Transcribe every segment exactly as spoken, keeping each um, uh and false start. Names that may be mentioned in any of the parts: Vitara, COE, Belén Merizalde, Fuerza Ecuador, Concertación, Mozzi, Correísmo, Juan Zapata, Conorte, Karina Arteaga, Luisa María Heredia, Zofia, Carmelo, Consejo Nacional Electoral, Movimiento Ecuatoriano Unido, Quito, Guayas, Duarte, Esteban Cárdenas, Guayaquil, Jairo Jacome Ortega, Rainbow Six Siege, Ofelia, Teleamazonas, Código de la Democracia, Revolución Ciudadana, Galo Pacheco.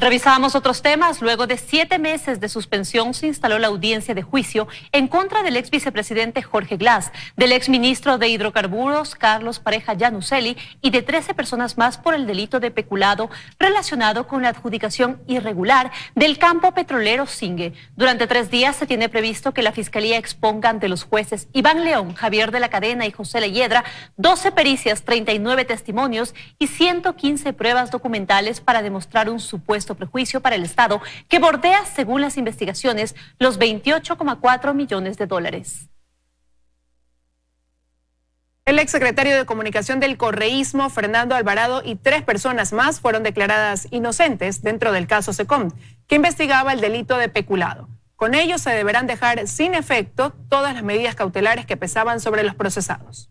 Revisábamos otros temas. Luego de siete meses de suspensión se instaló la audiencia de juicio en contra del ex vicepresidente Jorge Glas, del ex ministro de Hidrocarburos Carlos Pareja Yanuceli y de trece personas más por el delito de peculado relacionado con la adjudicación irregular del campo petrolero Cingue. Durante tres días se tiene previsto que la Fiscalía exponga ante los jueces Iván León, Javier de la Cadena y José Layedra doce pericias, treinta y nueve testimonios y ciento quince pruebas documentales para demostrar un supuesto prejuicio para el Estado que bordea, según las investigaciones, los veintiocho coma cuatro millones de dólares. El exsecretario de Comunicación del Correísmo, Fernando Alvarado, y tres personas más fueron declaradas inocentes dentro del caso SECOM, que investigaba el delito de peculado. Con ello se deberán dejar sin efecto todas las medidas cautelares que pesaban sobre los procesados.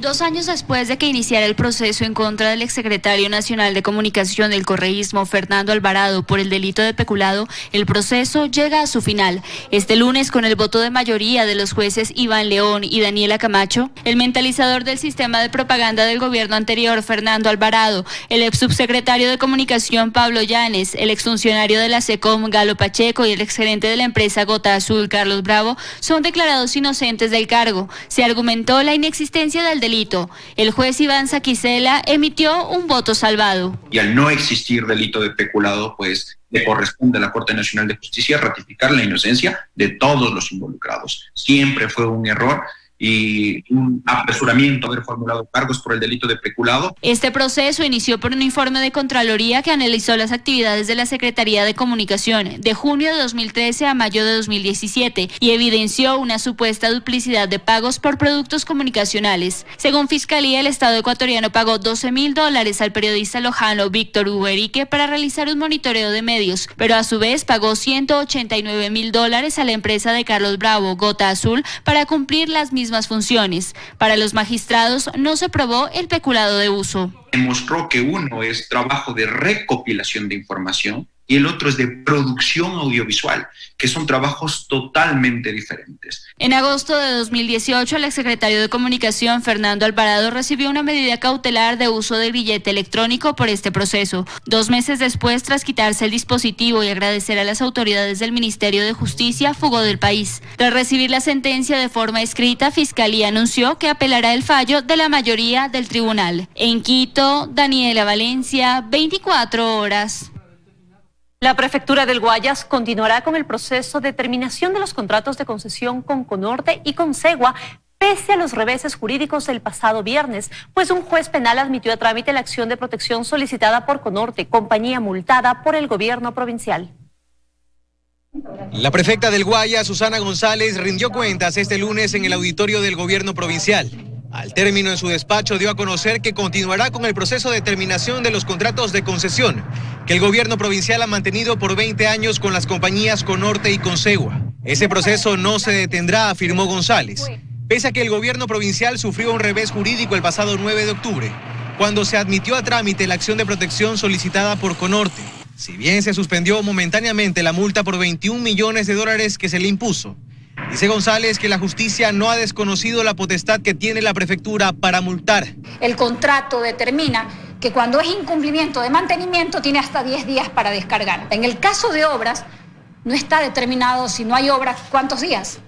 Dos años después de que iniciara el proceso en contra del exsecretario nacional de Comunicación del Correísmo, Fernando Alvarado, por el delito de peculado, el proceso llega a su final. Este lunes, con el voto de mayoría de los jueces Iván León y Daniela Camacho, el mentalizador del sistema de propaganda del gobierno anterior, Fernando Alvarado, el ex subsecretario de Comunicación, Pablo Llanes, el exfuncionario de la SECOM, Galo Pacheco, y el exgerente de la empresa Gota Azul, Carlos Bravo, son declarados inocentes del cargo. Se argumentó la inexistencia del delito. El juez Iván Saquicela emitió un voto salvado. Y al no existir delito de peculado, pues le corresponde a la Corte Nacional de Justicia ratificar la inocencia de todos los involucrados. Siempre fue un error y un apresuramiento haber formulado cargos por el delito de peculado. Este proceso inició por un informe de Contraloría que analizó las actividades de la Secretaría de Comunicación de junio de dos mil trece a mayo de dos mil diecisiete y evidenció una supuesta duplicidad de pagos por productos comunicacionales. Según Fiscalía, el Estado ecuatoriano pagó doce mil dólares al periodista lojano Víctor Uberique para realizar un monitoreo de medios, pero a su vez pagó ciento ochenta y nueve mil dólares a la empresa de Carlos Bravo, Gota Azul, para cumplir las mismas mismas funciones. Para los magistrados no se probó el peculado de uso. Demostró que uno es trabajo de recopilación de información y el otro es de producción audiovisual, que son trabajos totalmente diferentes. En agosto de dos mil dieciocho, el exsecretario de Comunicación, Fernando Alvarado, recibió una medida cautelar de uso del billete electrónico por este proceso. Dos meses después, tras quitarse el dispositivo y agradecer a las autoridades del Ministerio de Justicia, fugó del país. Tras recibir la sentencia de forma escrita, Fiscalía anunció que apelará el fallo de la mayoría del tribunal. En Quito, Daniela Valencia, veinticuatro horas. La Prefectura del Guayas continuará con el proceso de terminación de los contratos de concesión con Conorte y Consegua, pese a los reveses jurídicos del pasado viernes, pues un juez penal admitió a trámite la acción de protección solicitada por Conorte, compañía multada por el gobierno provincial. La prefecta del Guayas, Susana González, rindió cuentas este lunes en el auditorio del gobierno provincial. Al término en su despacho dio a conocer que continuará con el proceso de terminación de los contratos de concesión que el gobierno provincial ha mantenido por veinte años con las compañías Conorte y Consegua. Ese proceso no se detendrá, afirmó González, pese a que el gobierno provincial sufrió un revés jurídico el pasado nueve de octubre, cuando se admitió a trámite la acción de protección solicitada por Conorte. Si bien se suspendió momentáneamente la multa por veintiún millones de dólares que se le impuso, dice González que la justicia no ha desconocido la potestad que tiene la prefectura para multar. El contrato determina que cuando es incumplimiento de mantenimiento tiene hasta diez días para descargar. En el caso de obras, no está determinado si no hay obras cuántos días.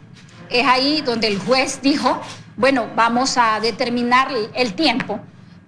Es ahí donde el juez dijo, bueno, vamos a determinar el tiempo.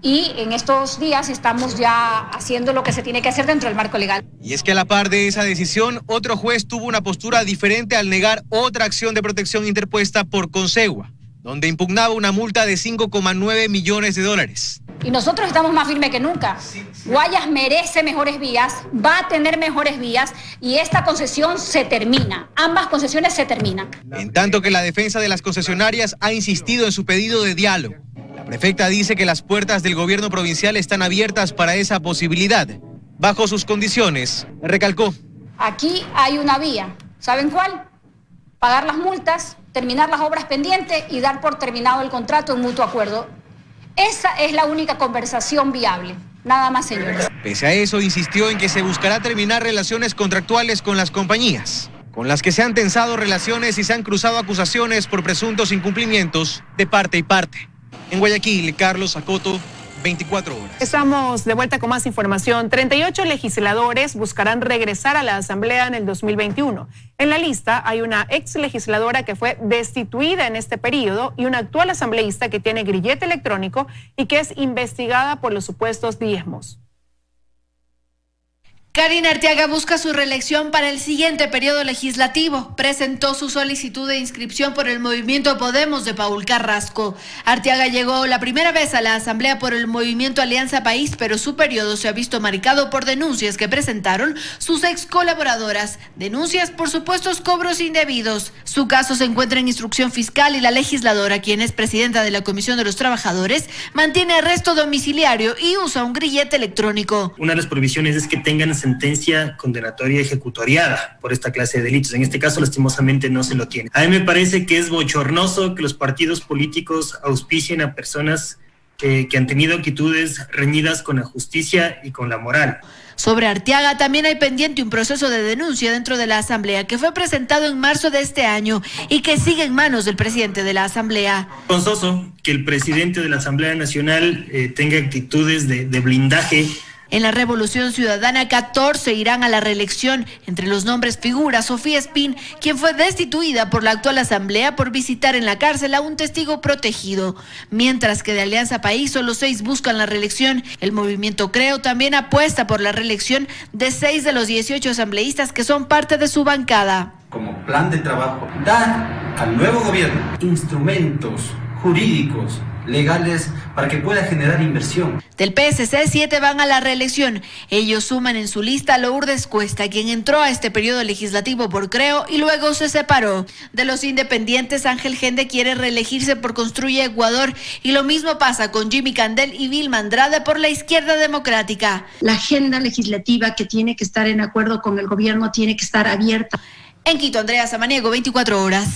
Y en estos días estamos ya haciendo lo que se tiene que hacer dentro del marco legal. Y es que a la par de esa decisión, otro juez tuvo una postura diferente al negar otra acción de protección interpuesta por Consegua, donde impugnaba una multa de cinco coma nueve millones de dólares. Y nosotros estamos más firmes que nunca. Guayas merece mejores vías, va a tener mejores vías y esta concesión se termina. Ambas concesiones se terminan. En tanto que la defensa de las concesionarias ha insistido en su pedido de diálogo. La prefecta dice que las puertas del gobierno provincial están abiertas para esa posibilidad, bajo sus condiciones, recalcó. Aquí hay una vía, ¿saben cuál? Pagar las multas, terminar las obras pendientes y dar por terminado el contrato en mutuo acuerdo. Esa es la única conversación viable, nada más, señores. Pese a eso, insistió en que se buscará terminar relaciones contractuales con las compañías, con las que se han tensado relaciones y se han cruzado acusaciones por presuntos incumplimientos de parte y parte. En Guayaquil, Carlos Acoto, veinticuatro horas. Estamos de vuelta con más información. treinta y ocho legisladores buscarán regresar a la Asamblea en el dos mil veintiuno. En la lista hay una ex legisladora que fue destituida en este periodo y una actual asambleísta que tiene grillete electrónico y que es investigada por los supuestos diezmos. Karina Arteaga busca su reelección para el siguiente periodo legislativo. Presentó su solicitud de inscripción por el Movimiento Podemos de Paul Carrasco. Arteaga llegó la primera vez a la Asamblea por el Movimiento Alianza País, pero su periodo se ha visto marcado por denuncias que presentaron sus ex colaboradoras. Denuncias por supuestos cobros indebidos. Su caso se encuentra en instrucción fiscal y la legisladora, quien es presidenta de la Comisión de los Trabajadores, mantiene arresto domiciliario y usa un grillete electrónico. Una de las prohibiciones es que tengan sentencia condenatoria ejecutoriada por esta clase de delitos. En este caso, lastimosamente, no se lo tiene. A mí me parece que es bochornoso que los partidos políticos auspicien a personas eh, que han tenido actitudes reñidas con la justicia y con la moral. Sobre Arteaga también hay pendiente un proceso de denuncia dentro de la Asamblea que fue presentado en marzo de este año y que sigue en manos del presidente de la Asamblea. Vergonzoso que el presidente de la Asamblea Nacional eh, tenga actitudes de, de blindaje. En la Revolución Ciudadana, catorce irán a la reelección. Entre los nombres figura Sofía Espín, quien fue destituida por la actual Asamblea por visitar en la cárcel a un testigo protegido. Mientras que de Alianza País solo seis buscan la reelección. El movimiento Creo también apuesta por la reelección de seis de los dieciocho asambleístas que son parte de su bancada. Como plan de trabajo, dar al nuevo gobierno instrumentos jurídicos legales para que pueda generar inversión. Del P S C, siete van a la reelección. Ellos suman en su lista a Lourdes Cuesta, quien entró a este periodo legislativo por Creo y luego se separó. De los independientes, Ángel Gende quiere reelegirse por Construye Ecuador y lo mismo pasa con Jimmy Candel y Vilma Andrade por la Izquierda Democrática. La agenda legislativa que tiene que estar en acuerdo con el gobierno tiene que estar abierta. En Quito, Andrea Samaniego, veinticuatro horas.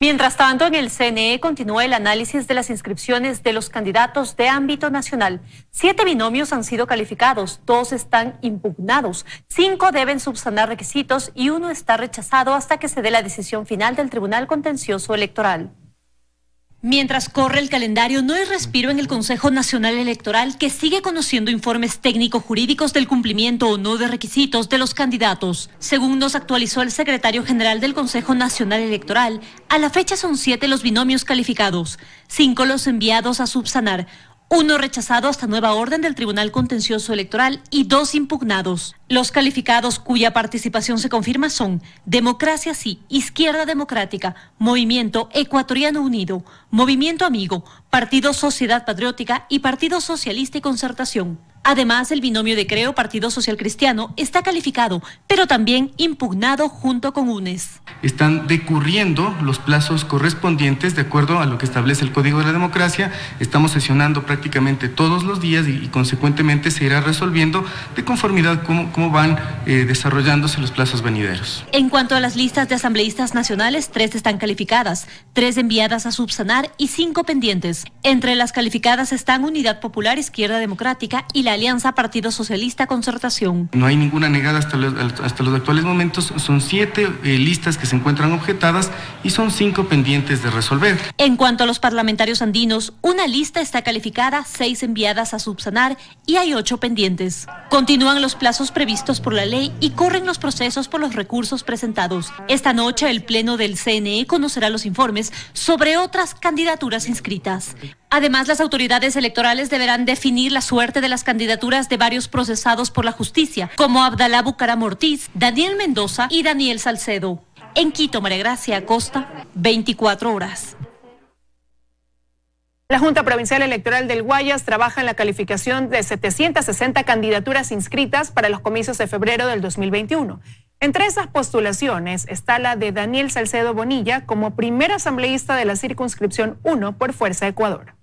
Mientras tanto, en el C N E continúa el análisis de las inscripciones de los candidatos de ámbito nacional. Siete binomios han sido calificados, dos están impugnados, cinco deben subsanar requisitos y uno está rechazado hasta que se dé la decisión final del Tribunal Contencioso Electoral. Mientras corre el calendario, no hay respiro en el Consejo Nacional Electoral, que sigue conociendo informes técnico-jurídicos del cumplimiento o no de requisitos de los candidatos. Según nos actualizó el secretario general del Consejo Nacional Electoral, a la fecha son siete los binomios calificados, cinco los enviados a subsanar, uno rechazado hasta nueva orden del Tribunal Contencioso Electoral y dos impugnados. Los calificados cuya participación se confirma son Democracia Sí, Izquierda Democrática, Movimiento Ecuatoriano Unido, Movimiento Amigo, Partido Sociedad Patriótica y Partido Socialista y Concertación. Además, el binomio de Creo Partido Social Cristiano está calificado, pero también impugnado junto con UNES. Están decurriendo los plazos correspondientes de acuerdo a lo que establece el Código de la Democracia. Estamos sesionando prácticamente todos los días y, y consecuentemente se irá resolviendo de conformidad cómo, cómo van eh, desarrollándose los plazos venideros. En cuanto a las listas de asambleístas nacionales, tres están calificadas, tres enviadas a subsanar y cinco pendientes. Entre las calificadas están Unidad Popular, Izquierda Democrática y la Alianza Partido Socialista Concertación. No hay ninguna negada hasta los, hasta los actuales momentos. Son siete eh, listas que se encuentran objetadas y son cinco pendientes de resolver. En cuanto a los parlamentarios andinos, una lista está calificada, seis enviadas a subsanar y hay ocho pendientes. Continúan los plazos previstos por la ley y corren los procesos por los recursos presentados. Esta noche el pleno del C N E conocerá los informes sobre otras candidaturas inscritas. Además, las autoridades electorales deberán definir la suerte de las candidaturas de varios procesados por la justicia, como Abdalá Bucaram Ortiz, Daniel Mendoza y Daniel Salcedo. En Quito, María Gracia Acosta, veinticuatro horas. La Junta Provincial Electoral del Guayas trabaja en la calificación de setecientas sesenta candidaturas inscritas para los comicios de febrero del dos mil veintiuno. Entre esas postulaciones está la de Daniel Salcedo Bonilla como primer asambleísta de la circunscripción uno por Fuerza Ecuador.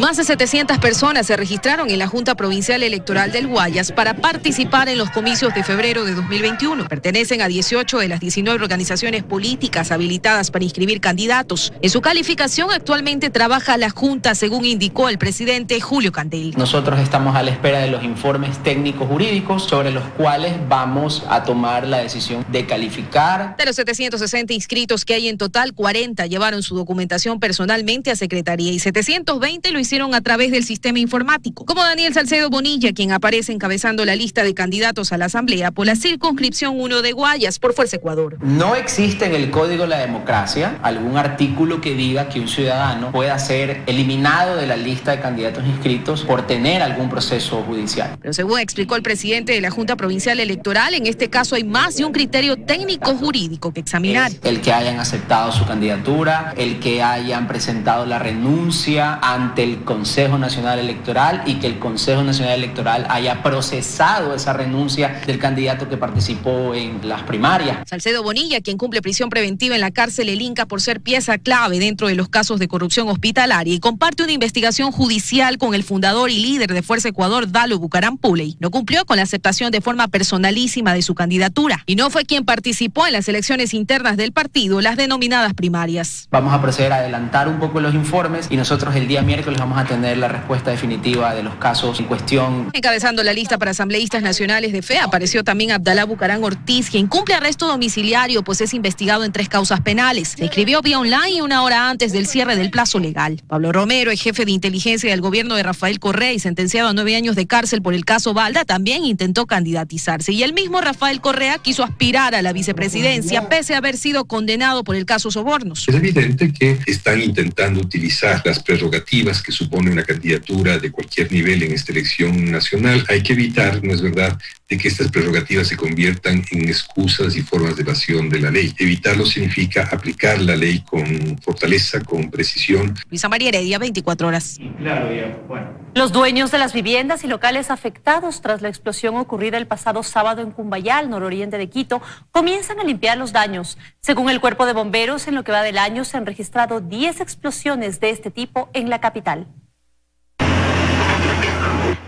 Más de setecientas personas se registraron en la Junta Provincial Electoral del Guayas para participar en los comicios de febrero de dos mil veintiuno. Pertenecen a dieciocho de las diecinueve organizaciones políticas habilitadas para inscribir candidatos. En su calificación actualmente trabaja la Junta, según indicó el presidente Julio Candel. Nosotros estamos a la espera de los informes técnicos jurídicos sobre los cuales vamos a tomar la decisión de calificar. De los setecientos sesenta inscritos que hay en total, cuarenta llevaron su documentación personalmente a Secretaría y setecientos veinte lo hicieron a través del sistema informático, como Daniel Salcedo Bonilla, quien aparece encabezando la lista de candidatos a la Asamblea por la circunscripción uno de Guayas por Fuerza Ecuador. No existe en el Código de la Democracia algún artículo que diga que un ciudadano pueda ser eliminado de la lista de candidatos inscritos por tener algún proceso judicial. Pero según explicó el presidente de la Junta Provincial Electoral, en este caso hay más de un criterio técnico jurídico que examinar. Es el que hayan aceptado su candidatura, el que hayan presentado la renuncia ante el el Consejo Nacional Electoral y que el Consejo Nacional Electoral haya procesado esa renuncia del candidato que participó en las primarias. Salcedo Bonilla, quien cumple prisión preventiva en la cárcel El Inca por ser pieza clave dentro de los casos de corrupción hospitalaria y comparte una investigación judicial con el fundador y líder de Fuerza Ecuador, Galo Bucaram Ortiz, no cumplió con la aceptación de forma personalísima de su candidatura y no fue quien participó en las elecciones internas del partido, las denominadas primarias. Vamos a proceder a adelantar un poco los informes y nosotros el día miércoles vamos a tener la respuesta definitiva de los casos en cuestión. Encabezando la lista para asambleístas nacionales de fe apareció también Abdalá Bucaram Ortiz, quien cumple arresto domiciliario, pues es investigado en tres causas penales. Se inscribió vía online una hora antes del cierre del plazo legal. Pablo Romero, el jefe de inteligencia del gobierno de Rafael Correa y sentenciado a nueve años de cárcel por el caso Balda, también intentó candidatizarse. Y el mismo Rafael Correa quiso aspirar a la vicepresidencia, pese a haber sido condenado por el caso Sobornos. Es evidente que están intentando utilizar las prerrogativas que que supone una candidatura de cualquier nivel en esta elección nacional. Hay que evitar, ¿no es verdad?, de que estas prerrogativas se conviertan en excusas y formas de evasión de la ley. Evitarlo significa aplicar la ley con fortaleza, con precisión. Luisa María Heredia, veinticuatro horas. Y claro, ya, bueno. Los dueños de las viviendas y locales afectados tras la explosión ocurrida el pasado sábado en Cumbayá, al nororiente de Quito, comienzan a limpiar los daños. Según el Cuerpo de Bomberos, en lo que va del año se han registrado diez explosiones de este tipo en la capital.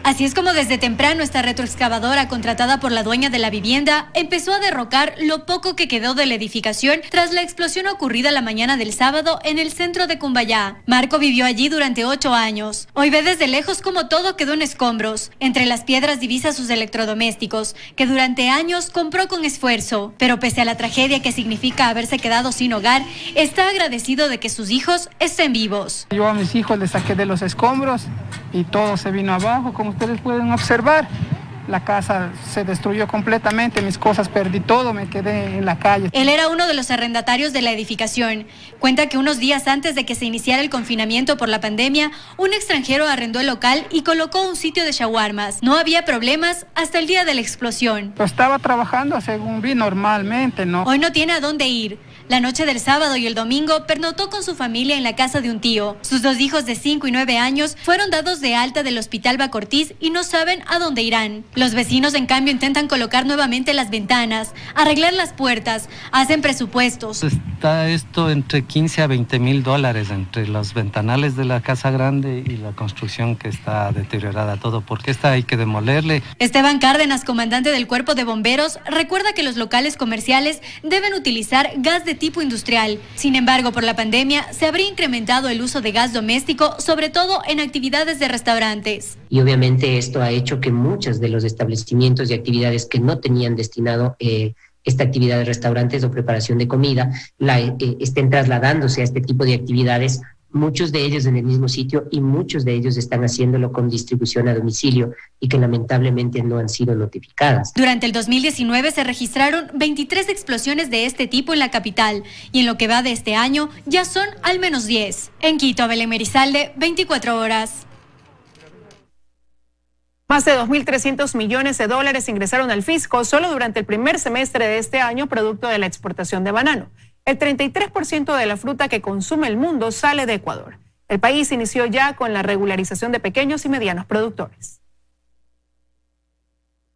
Así es como desde temprano esta retroexcavadora contratada por la dueña de la vivienda empezó a derrocar lo poco que quedó de la edificación tras la explosión ocurrida la mañana del sábado en el centro de Cumbayá. Marco vivió allí durante ocho años. Hoy ve desde lejos como todo quedó en escombros. Entre las piedras divisa sus electrodomésticos, que durante años compró con esfuerzo. Pero pese a la tragedia que significa haberse quedado sin hogar, está agradecido de que sus hijos estén vivos. Yo a mis hijos les saqué de los escombros y todo se vino abajo, como ustedes pueden observar. La casa se destruyó completamente, mis cosas perdí todo, me quedé en la calle. Él era uno de los arrendatarios de la edificación. Cuenta que unos días antes de que se iniciara el confinamiento por la pandemia, un extranjero arrendó el local y colocó un sitio de shawarmas. No había problemas hasta el día de la explosión. Pues estaba trabajando según vi normalmente, ¿no? Hoy no tiene a dónde ir. La noche del sábado y el domingo pernotó con su familia en la casa de un tío. Sus dos hijos de cinco y nueve años fueron dados de alta del hospital Bacortiz y no saben a dónde irán. Los vecinos, en cambio, intentan colocar nuevamente las ventanas, arreglar las puertas, hacen presupuestos. Está esto entre quince a veinte mil dólares entre los ventanales de la casa grande y la construcción que está deteriorada, todo, porque esta hay que demolerle. Esteban Cárdenas, comandante del Cuerpo de Bomberos, recuerda que los locales comerciales deben utilizar gas de tipo industrial. Sin embargo, por la pandemia se habría incrementado el uso de gas doméstico, sobre todo en actividades de restaurantes. Y obviamente esto ha hecho que muchas de los de establecimientos y actividades que no tenían destinado eh, esta actividad de restaurantes o preparación de comida, la, eh, estén trasladándose a este tipo de actividades, muchos de ellos en el mismo sitio y muchos de ellos están haciéndolo con distribución a domicilio y que lamentablemente no han sido notificadas. Durante el dos mil diecinueve se registraron veintitrés explosiones de este tipo en la capital y en lo que va de este año ya son al menos diez. En Quito, Belén Merizalde, veinticuatro horas. Más de dos mil trescientos millones de dólares ingresaron al fisco solo durante el primer semestre de este año, producto de la exportación de banano. El treinta y tres por ciento de la fruta que consume el mundo sale de Ecuador. El país inició ya con la regularización de pequeños y medianos productores.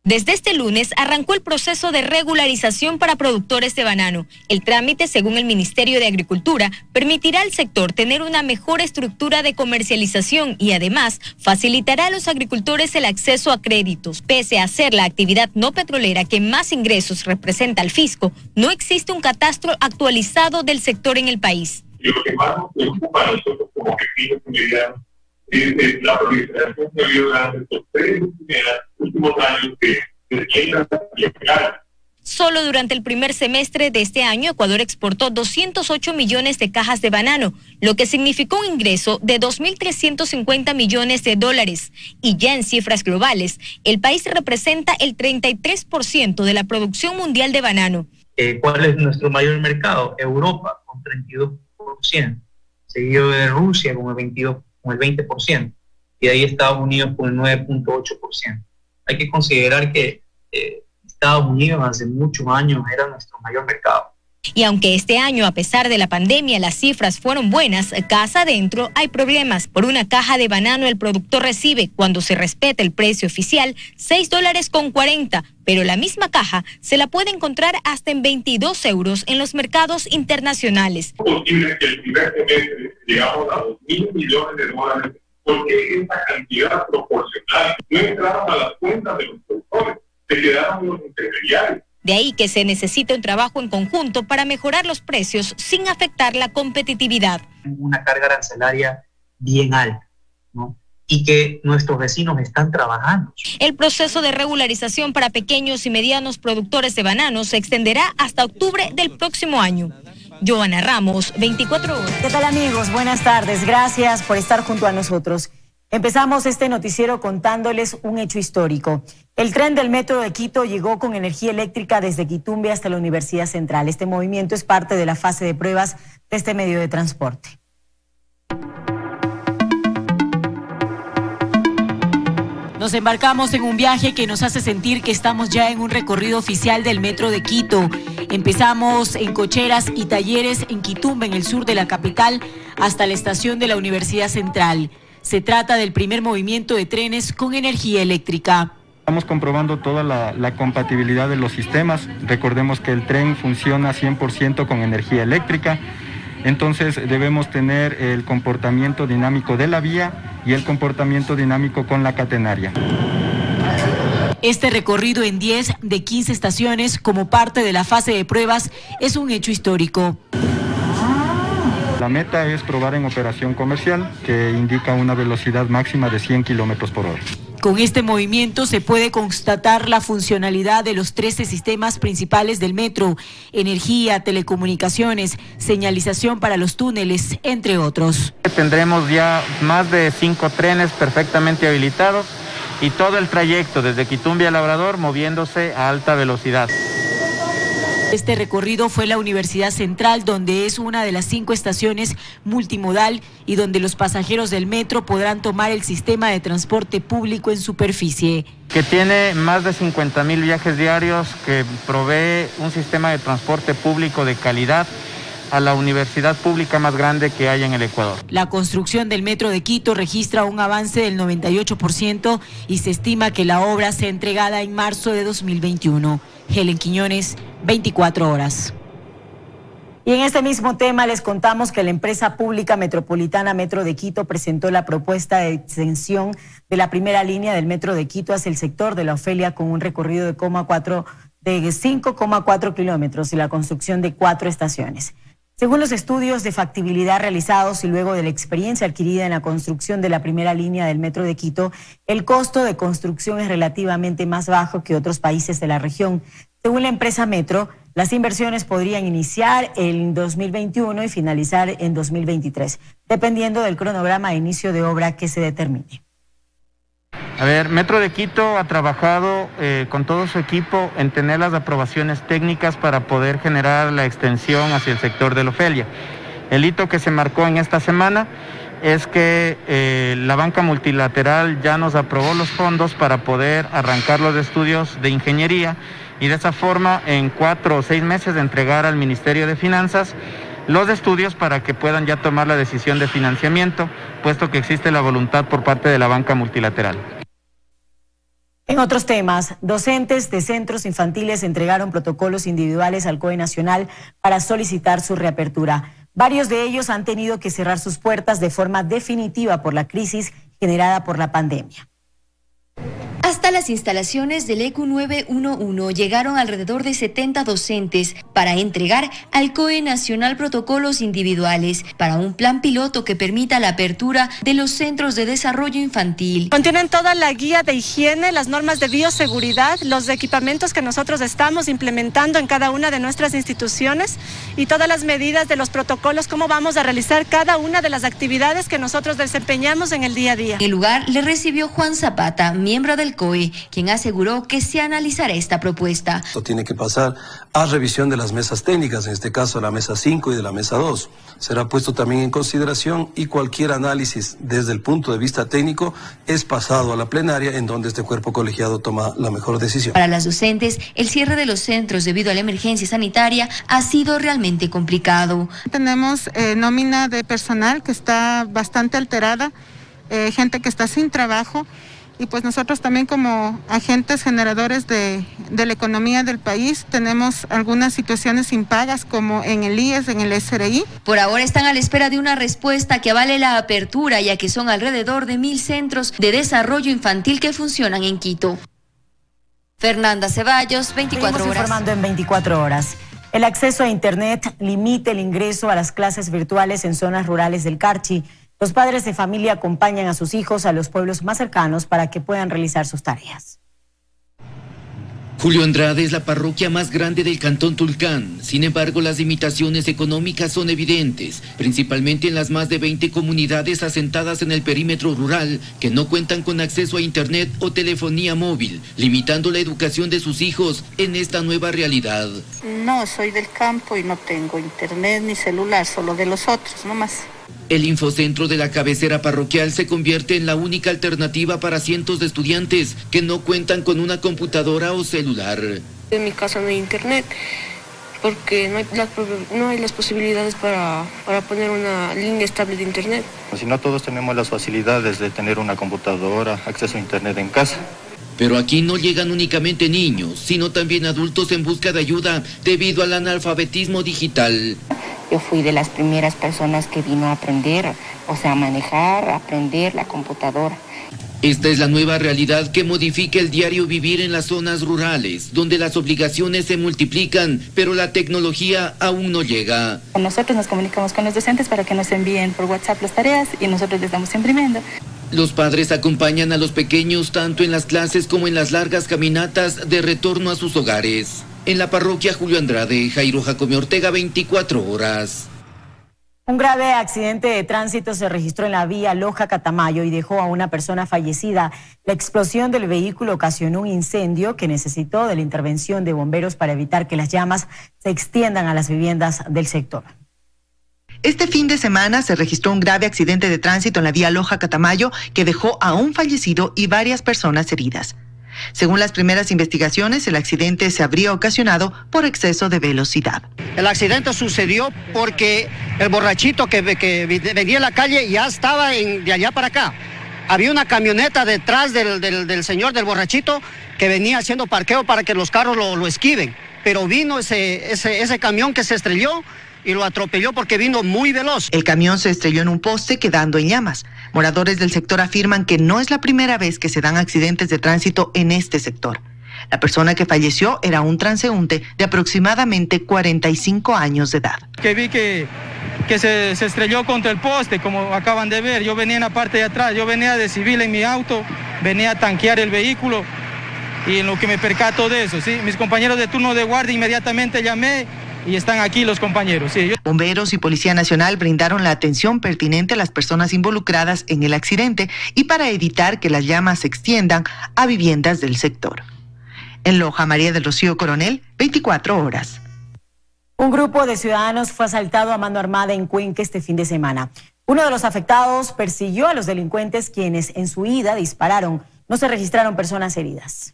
Desde este lunes arrancó el proceso de regularización para productores de banano. El trámite, según el Ministerio de Agricultura, permitirá al sector tener una mejor estructura de comercialización y además facilitará a los agricultores el acceso a créditos. Pese a ser la actividad no petrolera que más ingresos representa al fisco, no existe un catastro actualizado del sector en el país. Lo que más nos preocupa a nosotros como objetivo es la proliferación que ha habido durante estos tres últimos años que se llenan y escalan. Solo durante el primer semestre de este año, Ecuador exportó doscientos ocho millones de cajas de banano, lo que significó un ingreso de dos mil trescientos cincuenta millones de dólares. Y ya en cifras globales, el país representa el treinta y tres por ciento de la producción mundial de banano. Eh, ¿Cuál es nuestro mayor mercado? Europa, con treinta y dos por ciento, seguido de Rusia con el veintidós por ciento. Con el veinte por ciento, y de ahí Estados Unidos con el nueve punto ocho por ciento. Hay que considerar que eh, Estados Unidos hace muchos años era nuestro mayor mercado. Y aunque este año, a pesar de la pandemia, las cifras fueron buenas, casa adentro hay problemas. Por una caja de banano el productor recibe, cuando se respeta el precio oficial, seis dólares con cuarenta, pero la misma caja se la puede encontrar hasta en veintidós euros en los mercados internacionales. Es posible que el primer semestre llegamos a dos mil millones de dólares, porque esta cantidad proporcional no entraba a las cuentas de los productores, se quedaron los intermediarios. De ahí que se necesita un trabajo en conjunto para mejorar los precios sin afectar la competitividad. Una carga arancelaria bien alta, ¿no? Y que nuestros vecinos están trabajando. El proceso de regularización para pequeños y medianos productores de bananos se extenderá hasta octubre del próximo año. Joana Ramos, veinticuatro horas. ¿Qué tal, amigos? Buenas tardes. Gracias por estar junto a nosotros. Empezamos este noticiero contándoles un hecho histórico. El tren del metro de Quito llegó con energía eléctrica desde Quitumbe hasta la Universidad Central. Este movimiento es parte de la fase de pruebas de este medio de transporte. Nos embarcamos en un viaje que nos hace sentir que estamos ya en un recorrido oficial del metro de Quito. Empezamos en cocheras y talleres en Quitumbe, en el sur de la capital, hasta la estación de la Universidad Central. Se trata del primer movimiento de trenes con energía eléctrica. Estamos comprobando toda la, la compatibilidad de los sistemas. Recordemos que el tren funciona cien por ciento con energía eléctrica. Entonces debemos tener el comportamiento dinámico de la vía y el comportamiento dinámico con la catenaria. Este recorrido en diez de quince estaciones como parte de la fase de pruebas es un hecho histórico. La meta es probar en operación comercial, que indica una velocidad máxima de cien kilómetros por hora. Con este movimiento se puede constatar la funcionalidad de los trece sistemas principales del metro: energía, telecomunicaciones, señalización para los túneles, entre otros. Tendremos ya más de cinco trenes perfectamente habilitados y todo el trayecto desde Quitumbe a Labrador moviéndose a alta velocidad. Este recorrido fue la Universidad Central, donde es una de las cinco estaciones multimodal y donde los pasajeros del metro podrán tomar el sistema de transporte público en superficie. Que tiene más de cincuenta mil viajes diarios, que provee un sistema de transporte público de calidad a la universidad pública más grande que hay en el Ecuador. La construcción del metro de Quito registra un avance del noventa y ocho por ciento y se estima que la obra sea entregada en marzo de dos mil veintiuno. Helen Quiñones, veinticuatro horas. Y en este mismo tema les contamos que la empresa pública metropolitana Metro de Quito presentó la propuesta de extensión de la primera línea del Metro de Quito hacia el sector de la Ofelia con un recorrido de cinco coma cuatro kilómetros y la construcción de cuatro estaciones. Según los estudios de factibilidad realizados y luego de la experiencia adquirida en la construcción de la primera línea del Metro de Quito, el costo de construcción es relativamente más bajo que otros países de la región. Según la empresa Metro, las inversiones podrían iniciar en dos mil veintiuno y finalizar en dos mil veintitrés, dependiendo del cronograma de inicio de obra que se determine. A ver, Metro de Quito ha trabajado eh, con todo su equipo en tener las aprobaciones técnicas para poder generar la extensión hacia el sector de la Ofelia. El hito que se marcó en esta semana es que eh, la banca multilateral ya nos aprobó los fondos para poder arrancar los estudios de ingeniería y de esa forma en cuatro o seis meses de entregar al Ministerio de Finanzas los estudios para que puedan ya tomar la decisión de financiamiento, puesto que existe la voluntad por parte de la banca multilateral. En otros temas, docentes de centros infantiles entregaron protocolos individuales al C O E Nacional para solicitar su reapertura. Varios de ellos han tenido que cerrar sus puertas de forma definitiva por la crisis generada por la pandemia. Hasta las instalaciones del E C U nueve uno uno llegaron alrededor de setenta docentes para entregar al C O E Nacional protocolos individuales para un plan piloto que permita la apertura de los centros de desarrollo infantil. Contienen toda la guía de higiene, las normas de bioseguridad, los equipamientos que nosotros estamos implementando en cada una de nuestras instituciones y todas las medidas de los protocolos, cómo vamos a realizar cada una de las actividades que nosotros desempeñamos en el día a día. El lugar le recibió Juan Zapata, miembro del C O E, quien aseguró que se analizará esta propuesta. Esto tiene que pasar a revisión de las mesas técnicas, en este caso la mesa cinco y de la mesa dos. Será puesto también en consideración y cualquier análisis desde el punto de vista técnico es pasado a la plenaria, en donde este cuerpo colegiado toma la mejor decisión. Para las docentes, el cierre de los centros debido a la emergencia sanitaria ha sido realmente complicado. Tenemos eh, nómina de personal que está bastante alterada, eh, gente que está sin trabajo. Y pues nosotros también, como agentes generadores de, de la economía del país, tenemos algunas situaciones impagas como en el I E S, en el S R I. Por ahora están a la espera de una respuesta que avale la apertura, ya que son alrededor de mil centros de desarrollo infantil que funcionan en Quito. Fernanda Ceballos, veinticuatro horas. Informando en veinticuatro horas. El acceso a Internet limita el ingreso a las clases virtuales en zonas rurales del Carchi. Los padres de familia acompañan a sus hijos a los pueblos más cercanos para que puedan realizar sus tareas. Julio Andrade es la parroquia más grande del cantón Tulcán. Sin embargo, las limitaciones económicas son evidentes, principalmente en las más de veinte comunidades asentadas en el perímetro rural que no cuentan con acceso a Internet o telefonía móvil, limitando la educación de sus hijos en esta nueva realidad. No, soy del campo y no tengo Internet ni celular, solo de los otros, nomás. El infocentro de la cabecera parroquial se convierte en la única alternativa para cientos de estudiantes que no cuentan con una computadora o celular. En mi casa no hay internet porque no hay, la, no hay las posibilidades para, para poner una línea estable de internet. Si no todos tenemos las facilidades de tener una computadora, acceso a internet en casa. Pero aquí no llegan únicamente niños, sino también adultos en busca de ayuda debido al analfabetismo digital. Yo fui de las primeras personas que vino a aprender, o sea, a manejar, a aprender la computadora. Esta es la nueva realidad que modifica el diario vivir en las zonas rurales, donde las obligaciones se multiplican, pero la tecnología aún no llega. Nosotros nos comunicamos con los docentes para que nos envíen por WhatsApp las tareas y nosotros les estamos imprimiendo. Los padres acompañan a los pequeños tanto en las clases como en las largas caminatas de retorno a sus hogares. En la parroquia Julio Andrade, Jairo Jacome Ortega, veinticuatro horas. Un grave accidente de tránsito se registró en la vía Loja-Catamayo y dejó a una persona fallecida. La explosión del vehículo ocasionó un incendio que necesitó de la intervención de bomberos para evitar que las llamas se extiendan a las viviendas del sector. Este fin de semana se registró un grave accidente de tránsito en la vía Loja-Catamayo que dejó a un fallecido y varias personas heridas. Según las primeras investigaciones, el accidente se habría ocasionado por exceso de velocidad. El accidente sucedió porque el borrachito que, que venía en la calle ya estaba en, de allá para acá. Había una camioneta detrás del, del, del señor del borrachito que venía haciendo parqueo para que los carros lo, lo esquiven. Pero vino ese, ese, ese camión que se estrelló y lo atropelló porque vino muy veloz. El camión se estrelló en un poste quedando en llamas. Moradores del sector afirman que no es la primera vez que se dan accidentes de tránsito en este sector. La persona que falleció era un transeúnte de aproximadamente cuarenta y cinco años de edad. Que vi que, que se, se estrelló contra el poste, como acaban de ver. Yo venía en la parte de atrás, yo venía de civil en mi auto, venía a tanquear el vehículo y en lo que me percato de eso, ¿sí? Mis compañeros de turno de guardia inmediatamente llamé. Y están aquí los compañeros. Sí. Bomberos y Policía Nacional brindaron la atención pertinente a las personas involucradas en el accidente y para evitar que las llamas se extiendan a viviendas del sector. En Loja, María del Rocío Coronel, veinticuatro horas. Un grupo de ciudadanos fue asaltado a mano armada en Cuenca este fin de semana. Uno de los afectados persiguió a los delincuentes, quienes en su huida dispararon. No se registraron personas heridas.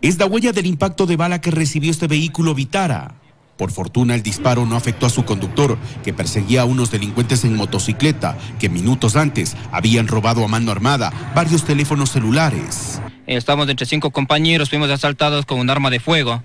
Es la huella del impacto de bala que recibió este vehículo Vitara. Por fortuna, el disparo no afectó a su conductor, que perseguía a unos delincuentes en motocicleta, que minutos antes habían robado a mano armada varios teléfonos celulares. Estamos entre cinco compañeros, fuimos asaltados con un arma de fuego,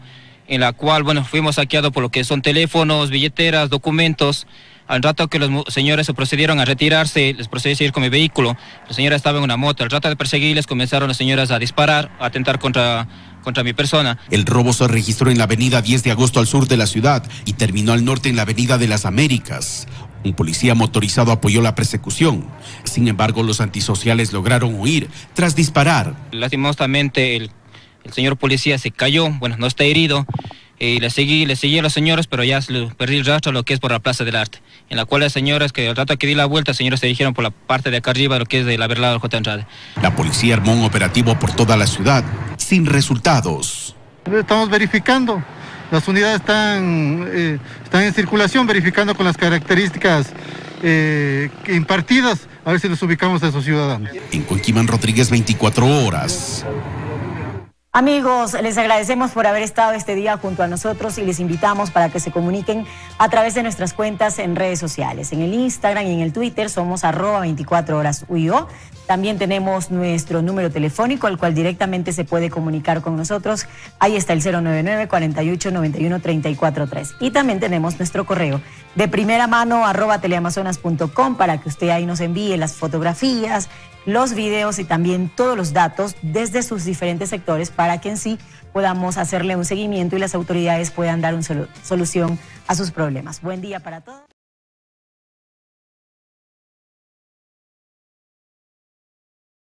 en la cual, bueno, fuimos saqueados por lo que son teléfonos, billeteras, documentos. Al rato que los señores se procedieron a retirarse, les procedí a seguir con mi vehículo. La señora estaba en una moto. Al rato de perseguirles, comenzaron las señoras a disparar, a atentar contra, contra mi persona. El robo se registró en la avenida diez de agosto al sur de la ciudad y terminó al norte en la avenida de las Américas. Un policía motorizado apoyó la persecución. Sin embargo, los antisociales lograron huir tras disparar. Lastimosamente, el, el señor policía se cayó, bueno, no está herido. Y le seguí, le seguí a los señores, pero ya perdí el rastro a lo que es por la Plaza del Arte, en la cual las señoras, que al rato que di la vuelta, las señoras se dirigieron por la parte de acá arriba, lo que es de la Berlada del J. Andrade. La policía armó un operativo por toda la ciudad, sin resultados. Estamos verificando, las unidades están, eh, están en circulación, verificando con las características eh, impartidas, a ver si los ubicamos a esos ciudadanos. En Coquimán Rodríguez, veinticuatro horas. Amigos, les agradecemos por haber estado este día junto a nosotros y les invitamos para que se comuniquen a través de nuestras cuentas en redes sociales. En el Instagram y en el Twitter somos arroba veinticuatro horas U I O. También tenemos nuestro número telefónico, al cual directamente se puede comunicar con nosotros. Ahí está el cero nueve nueve, cuatro ocho, nueve uno, tres cuatro tres. Y también tenemos nuestro correo de primera mano arroba teleamazonas punto com para que usted ahí nos envíe las fotografías, los videos y también todos los datos desde sus diferentes sectores para que en sí podamos hacerle un seguimiento y las autoridades puedan dar una solu- solución a sus problemas. Buen día para todos.